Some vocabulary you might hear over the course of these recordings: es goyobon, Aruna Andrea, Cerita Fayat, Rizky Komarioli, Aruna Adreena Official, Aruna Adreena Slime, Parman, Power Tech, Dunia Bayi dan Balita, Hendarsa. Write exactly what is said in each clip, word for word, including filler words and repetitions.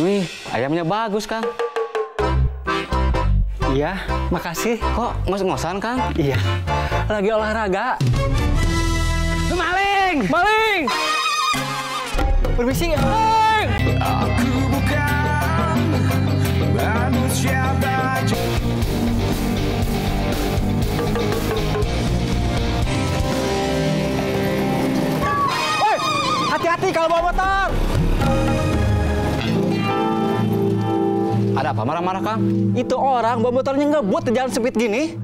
Wih, ayamnya bagus, Kang. Iya, makasih. Kok ngos-ngosan, Kang? Iya, lagi olahraga. Maling! Maling! Permisi, maling! Aku bukan manusia baju. Woi, hati-hati kalau bawa motor! Ada apa marah-marah, Kang? Itu orang bawa motornya ngebut di jalan sempit gini.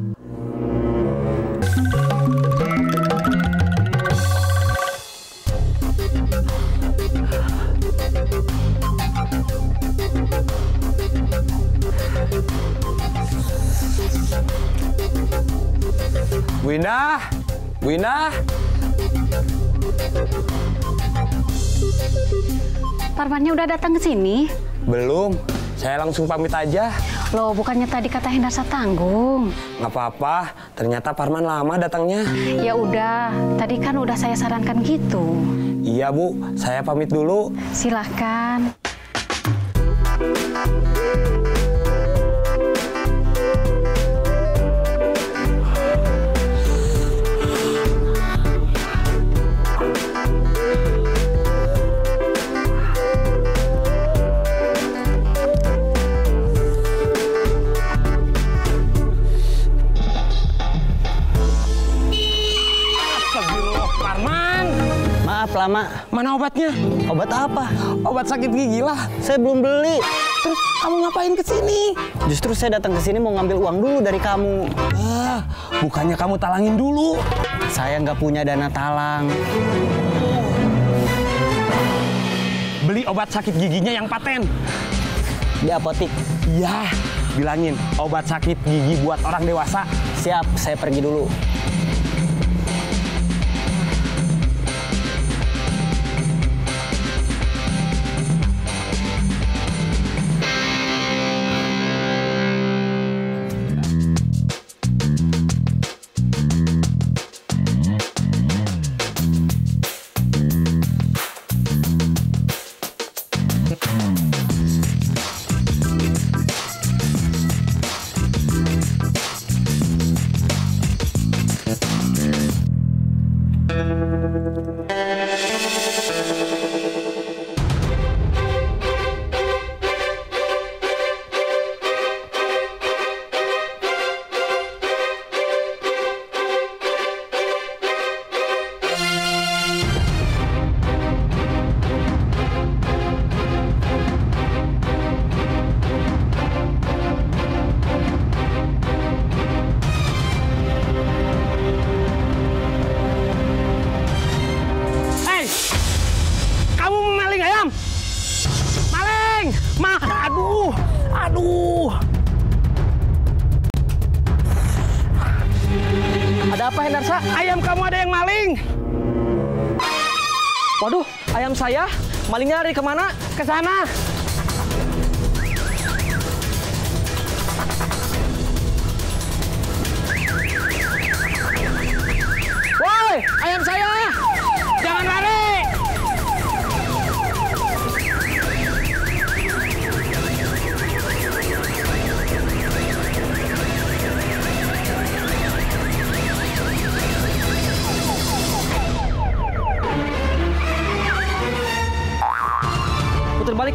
Bu Indah, Bu Indah. Parmannya udah datang ke sini? Belum, saya langsung pamit aja. Loh, bukannya tadi kata Hendarsa tanggung? Nggak apa-apa, ternyata Parman lama datangnya. Ya udah, tadi kan udah saya sarankan gitu. Iya Bu, saya pamit dulu. Silahkan. Lama. Mana obatnya? Obat apa? Obat sakit gigi lah. Saya belum beli. Terus kamu ngapain ke sini? Justru saya datang ke sini mau ngambil uang dulu dari kamu. Ah, bukannya kamu talangin dulu? Saya nggak punya dana talang. Beli obat sakit giginya yang paten. Di apotik. Ya, bilangin obat sakit gigi buat orang dewasa. Siap, saya pergi dulu. Apa Hendarsa? Ayam kamu ada yang maling. Waduh, ayam saya. Malingnya lari kemana? Ke sana. Woi, ayam saya. Jangan lari. Balik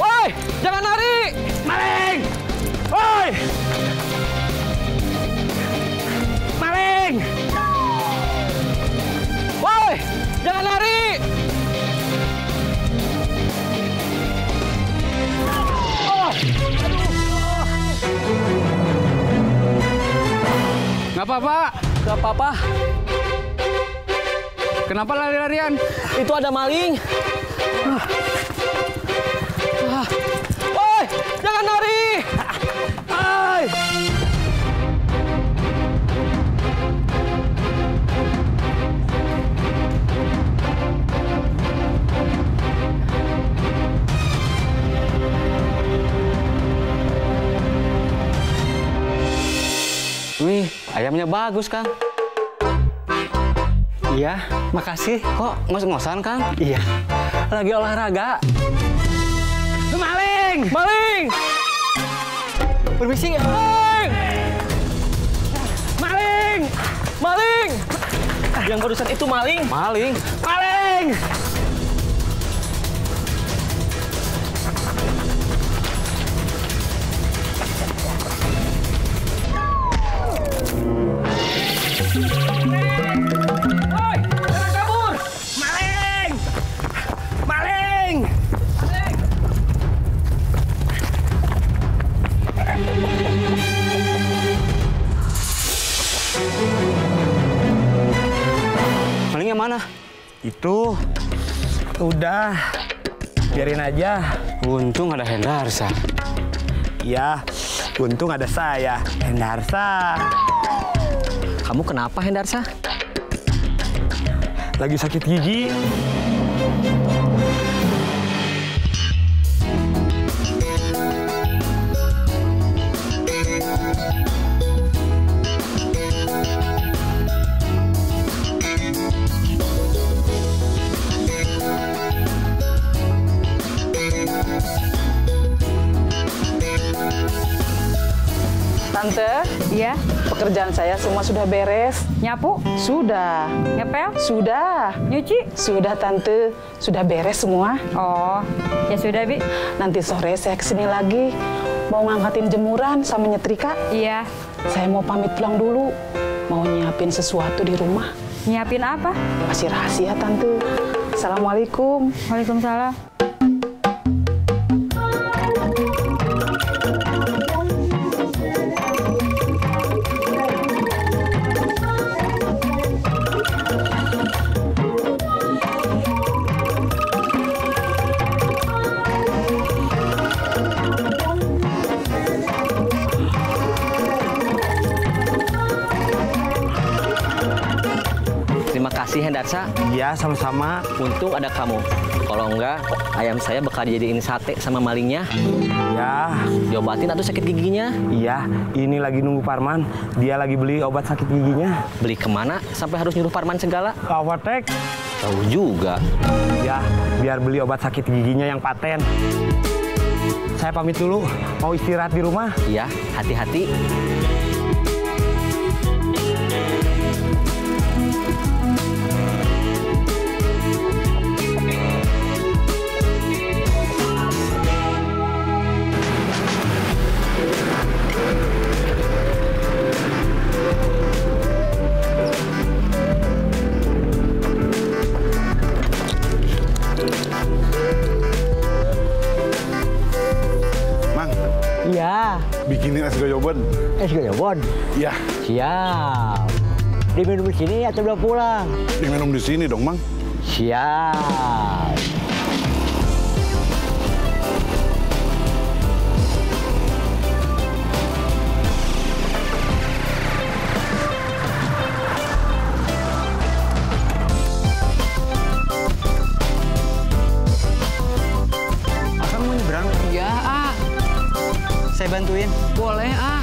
Woi, jangan lari! Maling! Woi! Maling! Woi! Jangan lari! Oh. Nggak apa-apa. Nggak apa-apa. Kenapa lari-larian? Itu ada maling. Woi! Jangan lari! Hai! Ayamnya bagus, Kang. Iya, makasih. Kok ngos-ngosan, Kang? Iya, lagi olahraga. Maling! Maling! Permisi, maling! Maling! Maling! Yang barusan itu maling! Maling! Maling! Malingnya mana? Itu. Udah. Biarin aja. Untung ada Hendarsa. Iya, untung ada saya. Hendarsa. Kamu kenapa, Hendarsa? Lagi sakit gigi. Tante, iya. Pekerjaan saya semua sudah beres. Nyapu? Sudah. Ngepel? Sudah. Nyuci? Sudah, Tante. Sudah beres semua. Oh, ya sudah, Bi. Nanti sore saya kesini lagi. Mau ngangkatin jemuran sama nyetrika. Iya. Saya mau pamit pulang dulu. Mau nyiapin sesuatu di rumah. Nyiapin apa? Masih rahasia, Tante. Assalamualaikum. Waalaikumsalam. Hendarsa? Iya, sama-sama. Untung ada kamu. Kalau enggak, ayam saya bakal dijadiin sate sama malingnya. Iya. Diobatin atau sakit giginya? Iya, ini lagi nunggu Parman. Dia lagi beli obat sakit giginya. Beli kemana? Sampai harus nyuruh Parman segala? Power Tech. Tahu juga. Ya, biar beli obat sakit giginya yang paten. Saya pamit dulu. Mau istirahat di rumah? Iya, hati-hati. Bikinin es goyobon. Es goyobon? Iya. Siap. Diminum di sini atau udah pulang? Diminum di sini dong, Mang. Siap. Akan mau nyebrang? Ya, ah. Saya bantuin. Boleh, ah. Terima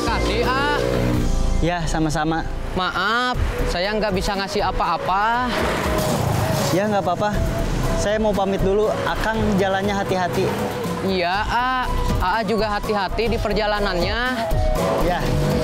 kasih, ah. Ya, sama-sama. Maaf, saya nggak bisa ngasih apa-apa. Ya, nggak apa-apa. Saya mau pamit dulu. Akang jalannya hati-hati. Iya, ah. Aa juga hati-hati di perjalanannya. Ya.